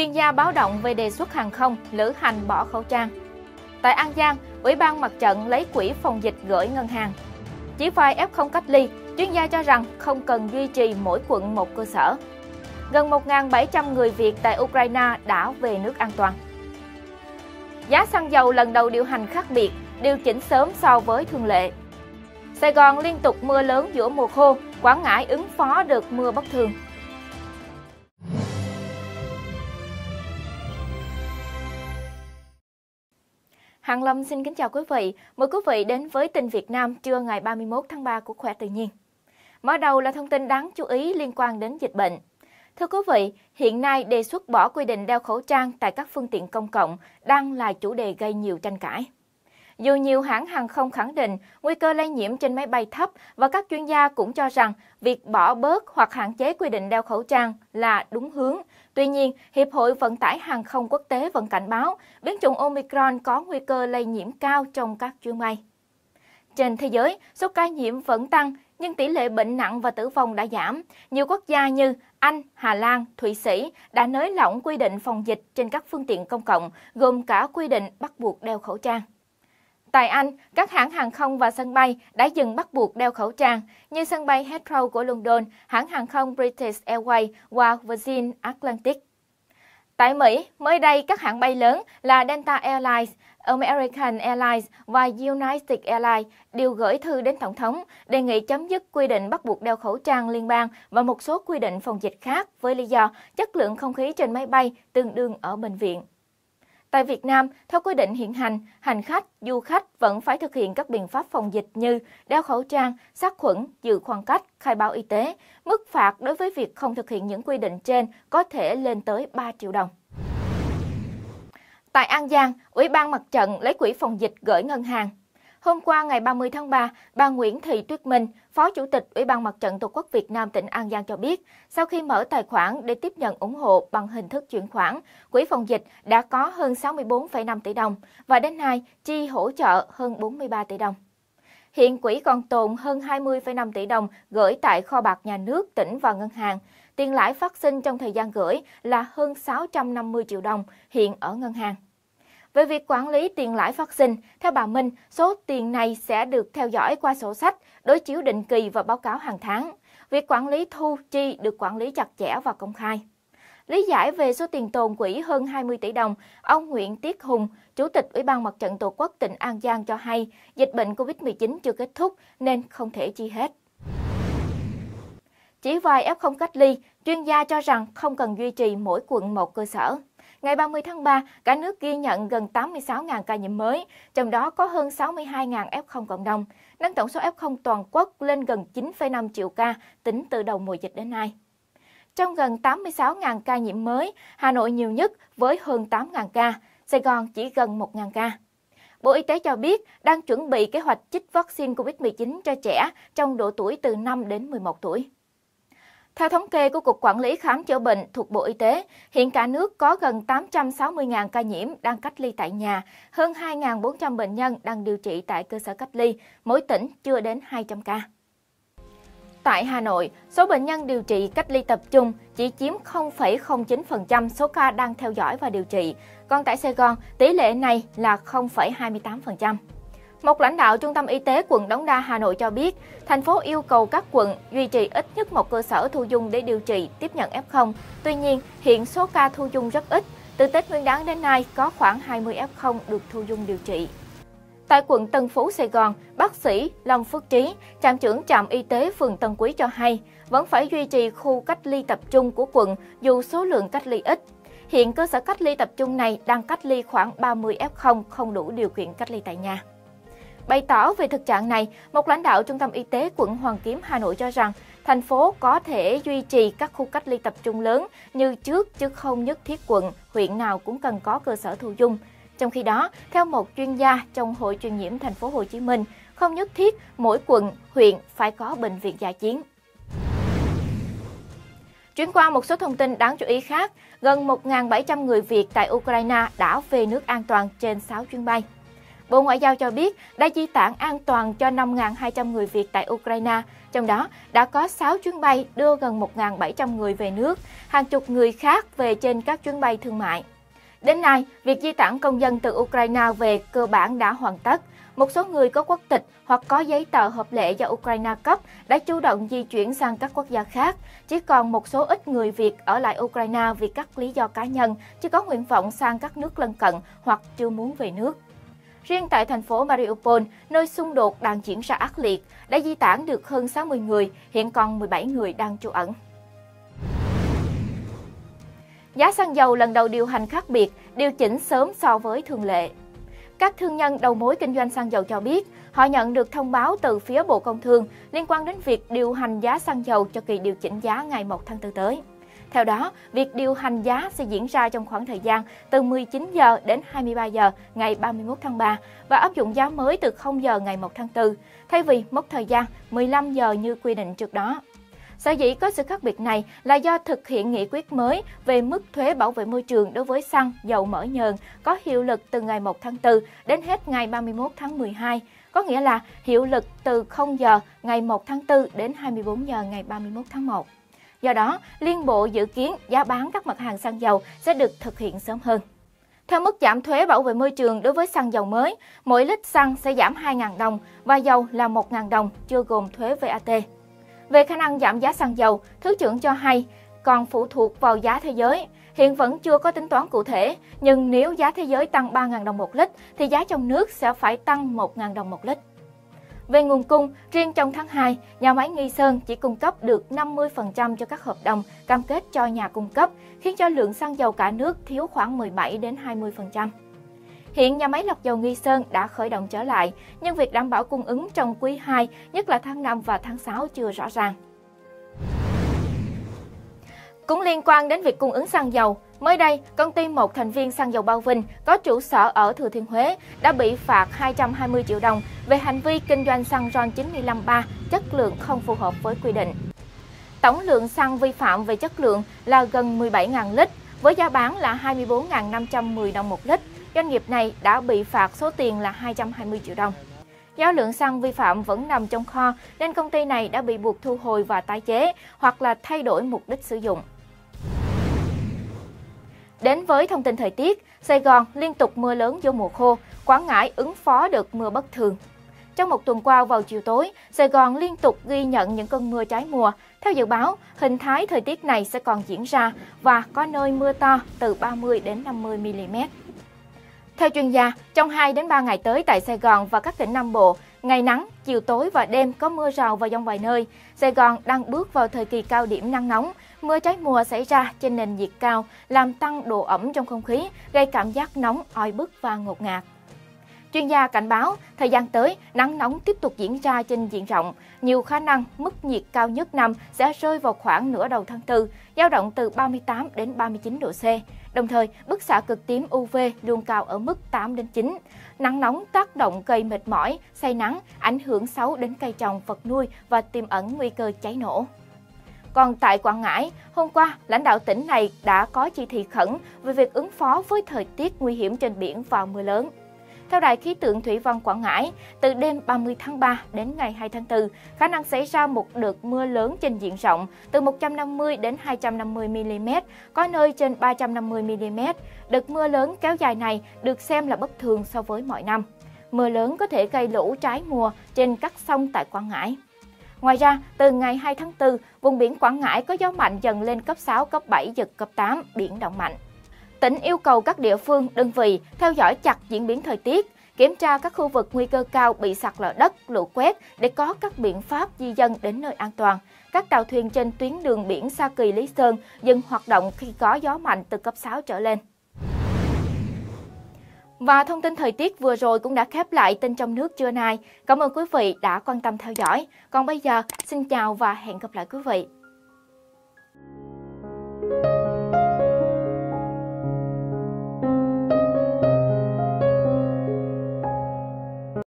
Chuyên gia báo động về đề xuất hàng không, lữ hành bỏ khẩu trang. Tại An Giang, Ủy ban Mặt trận lấy quỹ phòng dịch gửi ngân hàng. Chỉ vài F0 cách ly, chuyên gia cho rằng không cần duy trì mỗi quận một cơ sở. Gần 1.700 người Việt tại Ukraine đã về nước an toàn. Giá xăng dầu lần đầu điều hành khác biệt, điều chỉnh sớm so với thường lệ. Sài Gòn liên tục mưa lớn giữa mùa khô, Quảng Ngãi ứng phó được mưa bất thường. Hằng Lâm xin kính chào quý vị. Mời quý vị đến với tin Việt Nam trưa ngày 31 tháng 3 của Khỏe Tự Nhiên. Mở đầu là thông tin đáng chú ý liên quan đến dịch bệnh. Thưa quý vị, hiện nay đề xuất bỏ quy định đeo khẩu trang tại các phương tiện công cộng đang là chủ đề gây nhiều tranh cãi. Dù nhiều hãng hàng không khẳng định nguy cơ lây nhiễm trên máy bay thấp và các chuyên gia cũng cho rằng việc bỏ bớt hoặc hạn chế quy định đeo khẩu trang là đúng hướng. Tuy nhiên, Hiệp hội Vận tải hàng không quốc tế vẫn cảnh báo biến chủng Omicron có nguy cơ lây nhiễm cao trong các chuyến bay. Trên thế giới, số ca nhiễm vẫn tăng nhưng tỷ lệ bệnh nặng và tử vong đã giảm. Nhiều quốc gia như Anh, Hà Lan, Thụy Sĩ đã nới lỏng quy định phòng dịch trên các phương tiện công cộng, gồm cả quy định bắt buộc đeo khẩu trang. Tại Anh, các hãng hàng không và sân bay đã dừng bắt buộc đeo khẩu trang, như sân bay Heathrow của London, hãng hàng không British Airways và Virgin Atlantic. Tại Mỹ, mới đây các hãng bay lớn là Delta Airlines, American Airlines và United Airlines đều gửi thư đến Tổng thống đề nghị chấm dứt quy định bắt buộc đeo khẩu trang liên bang và một số quy định phòng dịch khác với lý do chất lượng không khí trên máy bay tương đương ở bệnh viện. Tại Việt Nam, theo quy định hiện hành, hành khách, du khách vẫn phải thực hiện các biện pháp phòng dịch như đeo khẩu trang, sát khuẩn, giữ khoảng cách, khai báo y tế. Mức phạt đối với việc không thực hiện những quy định trên có thể lên tới 3 triệu đồng. Tại An Giang, Ủy ban Mặt trận lấy quỹ phòng dịch gửi ngân hàng. Hôm qua ngày 30 tháng 3, bà Nguyễn Thị Tuyết Minh, Phó Chủ tịch Ủy ban Mặt trận Tổ quốc Việt Nam tỉnh An Giang cho biết, sau khi mở tài khoản để tiếp nhận ủng hộ bằng hình thức chuyển khoản, quỹ phòng dịch đã có hơn 64,5 tỷ đồng và đến nay chi hỗ trợ hơn 43 tỷ đồng. Hiện quỹ còn tồn hơn 20,5 tỷ đồng gửi tại kho bạc nhà nước, tỉnh và ngân hàng. Tiền lãi phát sinh trong thời gian gửi là hơn 650 triệu đồng hiện ở ngân hàng. Về việc quản lý tiền lãi phát sinh, theo bà Minh, số tiền này sẽ được theo dõi qua sổ sách, đối chiếu định kỳ và báo cáo hàng tháng. Việc quản lý thu chi được quản lý chặt chẽ và công khai. Lý giải về số tiền tồn quỹ hơn 20 tỷ đồng, ông Nguyễn Tiết Hùng, Chủ tịch Ủy ban Mặt trận Tổ quốc tỉnh An Giang cho hay, dịch bệnh COVID-19 chưa kết thúc nên không thể chi hết. Chỉ vài F0 cách ly, chuyên gia cho rằng không cần duy trì mỗi quận một cơ sở. Ngày 30 tháng 3, cả nước ghi nhận gần 86.000 ca nhiễm mới, trong đó có hơn 62.000 F0 cộng đồng, nâng tổng số F0 toàn quốc lên gần 9,5 triệu ca tính từ đầu mùa dịch đến nay. Trong gần 86.000 ca nhiễm mới, Hà Nội nhiều nhất với hơn 8.000 ca, Sài Gòn chỉ gần 1.000 ca. Bộ Y tế cho biết đang chuẩn bị kế hoạch chích vaccine COVID-19 cho trẻ trong độ tuổi từ 5 đến 11 tuổi. Theo thống kê của Cục Quản lý Khám chữa bệnh thuộc Bộ Y tế, hiện cả nước có gần 860.000 ca nhiễm đang cách ly tại nhà, hơn 2.400 bệnh nhân đang điều trị tại cơ sở cách ly, mỗi tỉnh chưa đến 200 ca. Tại Hà Nội, số bệnh nhân điều trị cách ly tập trung chỉ chiếm 0,09% số ca đang theo dõi và điều trị, còn tại Sài Gòn, tỷ lệ này là 0,28%. Một lãnh đạo Trung tâm Y tế quận Đống Đa, Hà Nội cho biết, thành phố yêu cầu các quận duy trì ít nhất một cơ sở thu dung để điều trị, tiếp nhận F0. Tuy nhiên, hiện số ca thu dung rất ít. Từ Tết Nguyên đán đến nay, có khoảng 20 F0 được thu dung điều trị. Tại quận Tân Phú, Sài Gòn, bác sĩ Long Phước Trí, trạm trưởng trạm y tế phường Tân Quý cho hay, vẫn phải duy trì khu cách ly tập trung của quận dù số lượng cách ly ít. Hiện cơ sở cách ly tập trung này đang cách ly khoảng 30 F0 không đủ điều kiện cách ly tại nhà. Bày tỏ về thực trạng này, một lãnh đạo Trung tâm Y tế quận Hoàn Kiếm, Hà Nội cho rằng thành phố có thể duy trì các khu cách ly tập trung lớn như trước chứ không nhất thiết quận, huyện nào cũng cần có cơ sở thu dung. Trong khi đó, theo một chuyên gia trong Hội Truyền nhiễm Thành phố Hồ Chí Minh, không nhất thiết mỗi quận, huyện phải có bệnh viện dã chiến. Chuyển qua một số thông tin đáng chú ý khác, gần 1.700 người Việt tại Ukraine đã về nước an toàn trên 6 chuyến bay. Bộ Ngoại giao cho biết đã chi tản an toàn cho 5.200 người Việt tại Ukraine, trong đó đã có 6 chuyến bay đưa gần 1.700 người về nước, hàng chục người khác về trên các chuyến bay thương mại. Đến nay, việc di tản công dân từ Ukraine về cơ bản đã hoàn tất. Một số người có quốc tịch hoặc có giấy tờ hợp lệ do Ukraine cấp đã chủ động di chuyển sang các quốc gia khác. Chỉ còn một số ít người Việt ở lại Ukraine vì các lý do cá nhân, chưa có nguyện vọng sang các nước lân cận hoặc chưa muốn về nước. Riêng tại thành phố Mariupol, nơi xung đột đang diễn ra ác liệt, đã di tản được hơn 60 người, hiện còn 17 người đang trú ẩn. Giá xăng dầu lần đầu điều hành khác biệt, điều chỉnh sớm so với thường lệ. Các thương nhân đầu mối kinh doanh xăng dầu cho biết, họ nhận được thông báo từ phía Bộ Công Thương liên quan đến việc điều hành giá xăng dầu cho kỳ điều chỉnh giá ngày 1 tháng 4 tới. Theo đó, việc điều hành giá sẽ diễn ra trong khoảng thời gian từ 19 giờ đến 23 giờ ngày 31 tháng 3 và áp dụng giá mới từ 0 giờ ngày 1 tháng 4, thay vì mốc thời gian 15 giờ như quy định trước đó. Sở dĩ có sự khác biệt này là do thực hiện nghị quyết mới về mức thuế bảo vệ môi trường đối với xăng, dầu mỡ nhờn có hiệu lực từ ngày 1 tháng 4 đến hết ngày 31 tháng 12, có nghĩa là hiệu lực từ 0 giờ ngày 1 tháng 4 đến 24 giờ ngày 31 tháng 1. Do đó, Liên Bộ dự kiến giá bán các mặt hàng xăng dầu sẽ được thực hiện sớm hơn. Theo mức giảm thuế bảo vệ môi trường đối với xăng dầu mới, mỗi lít xăng sẽ giảm 2.000 đồng và dầu là 1.000 đồng, chưa gồm thuế VAT. Về khả năng giảm giá xăng dầu, Thứ trưởng cho hay còn phụ thuộc vào giá thế giới. Hiện vẫn chưa có tính toán cụ thể, nhưng nếu giá thế giới tăng 3.000 đồng một lít, thì giá trong nước sẽ phải tăng 1.000 đồng một lít. Về nguồn cung, riêng trong tháng 2, nhà máy Nghi Sơn chỉ cung cấp được 50% cho các hợp đồng cam kết cho nhà cung cấp, khiến cho lượng xăng dầu cả nước thiếu khoảng 17–20%. Hiện nhà máy lọc dầu Nghi Sơn đã khởi động trở lại, nhưng việc đảm bảo cung ứng trong quý 2, nhất là tháng 5 và tháng 6 chưa rõ ràng. Cũng liên quan đến việc cung ứng xăng dầu, mới đây, công ty một thành viên xăng dầu Bao Vinh có trụ sở ở Thừa Thiên Huế đã bị phạt 220 triệu đồng về hành vi kinh doanh xăng RON 95 chất lượng không phù hợp với quy định. Tổng lượng xăng vi phạm về chất lượng là gần 17.000 lít, với giá bán là 24.510 đồng một lít. Doanh nghiệp này đã bị phạt số tiền là 220 triệu đồng. Do lượng xăng vi phạm vẫn nằm trong kho nên công ty này đã bị buộc thu hồi và tái chế hoặc là thay đổi mục đích sử dụng. Đến với thông tin thời tiết, Sài Gòn liên tục mưa lớn vô mùa khô, Quảng Ngãi ứng phó đợt mưa bất thường. Trong một tuần qua vào chiều tối, Sài Gòn liên tục ghi nhận những cơn mưa trái mùa. Theo dự báo, hình thái thời tiết này sẽ còn diễn ra và có nơi mưa to từ 30 đến 50 mm. Theo chuyên gia, trong 2 đến 3 ngày tới tại Sài Gòn và các tỉnh Nam Bộ, ngày nắng, chiều tối và đêm có mưa rào và dông vài nơi. Sài Gòn đang bước vào thời kỳ cao điểm nắng nóng, mưa trái mùa xảy ra trên nền nhiệt cao, làm tăng độ ẩm trong không khí, gây cảm giác nóng, oi bức và ngột ngạt. Chuyên gia cảnh báo, thời gian tới, nắng nóng tiếp tục diễn ra trên diện rộng. Nhiều khả năng mức nhiệt cao nhất năm sẽ rơi vào khoảng nửa đầu tháng 4, dao động từ 38 đến 39 độ C. Đồng thời, bức xạ cực tím UV luôn cao ở mức 8 đến 9. Nắng nóng tác động gây mệt mỏi, say nắng, ảnh hưởng xấu đến cây trồng, vật nuôi và tiềm ẩn nguy cơ cháy nổ. Còn tại Quảng Ngãi, hôm qua, lãnh đạo tỉnh này đã có chỉ thị khẩn về việc ứng phó với thời tiết nguy hiểm trên biển và mưa lớn. Theo Đài khí tượng Thủy văn Quảng Ngãi, từ đêm 30 tháng 3 đến ngày 2 tháng 4, khả năng xảy ra một đợt mưa lớn trên diện rộng từ 150 đến 250 mm, có nơi trên 350 mm. Đợt mưa lớn kéo dài này được xem là bất thường so với mọi năm. Mưa lớn có thể gây lũ trái mùa trên các sông tại Quảng Ngãi. Ngoài ra, từ ngày 2 tháng 4, vùng biển Quảng Ngãi có gió mạnh dần lên cấp 6, cấp 7, giật cấp 8, biển động mạnh. Tỉnh yêu cầu các địa phương, đơn vị theo dõi chặt diễn biến thời tiết, kiểm tra các khu vực nguy cơ cao bị sạt lở đất, lũ quét để có các biện pháp di dân đến nơi an toàn. Các tàu thuyền trên tuyến đường biển Sa Kỳ - Lý Sơn dừng hoạt động khi có gió mạnh từ cấp 6 trở lên. Và thông tin thời tiết vừa rồi cũng đã khép lại tin trong nước trưa nay. Cảm ơn quý vị đã quan tâm theo dõi. Còn bây giờ, xin chào và hẹn gặp lại quý vị.